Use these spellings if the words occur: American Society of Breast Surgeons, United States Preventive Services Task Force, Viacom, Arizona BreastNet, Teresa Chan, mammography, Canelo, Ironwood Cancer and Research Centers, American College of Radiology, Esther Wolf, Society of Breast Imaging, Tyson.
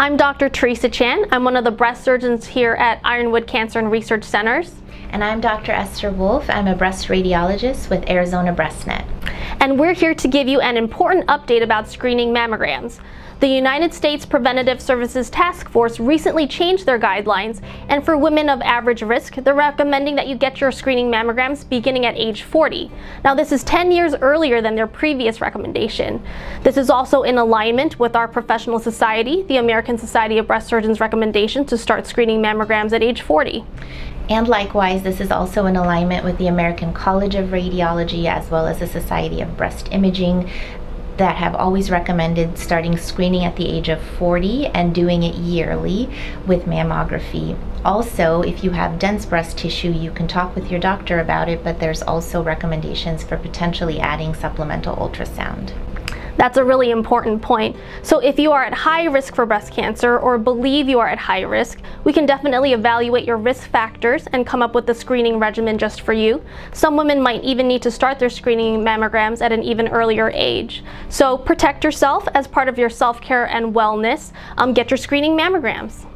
I'm Dr. Teresa Chan. I'm one of the breast surgeons here at Ironwood Cancer and Research Centers. And I'm Dr. Esther Wolf. I'm a breast radiologist with Arizona BreastNet. And we're here to give you an important update about screening mammograms. The United States Preventive Services Task Force recently changed their guidelines, and for women of average risk, they're recommending that you get your screening mammograms beginning at age 40. Now, this is 10 years earlier than their previous recommendation. This is also in alignment with our professional society, the American Society of Breast Surgeons' recommendation to start screening mammograms at age 40. And likewise, this is also in alignment with the American College of Radiology as well as the Society of Breast Imaging that have always recommended starting screening at the age of 40 and doing it yearly with mammography. Also, if you have dense breast tissue, you can talk with your doctor about it, but there's also recommendations for potentially adding supplemental ultrasound. That's a really important point. So if you are at high risk for breast cancer or believe you are at high risk, we can definitely evaluate your risk factors and come up with a screening regimen just for you. Some women might even need to start their screening mammograms at an even earlier age. So protect yourself as part of your self-care and wellness. Get your screening mammograms.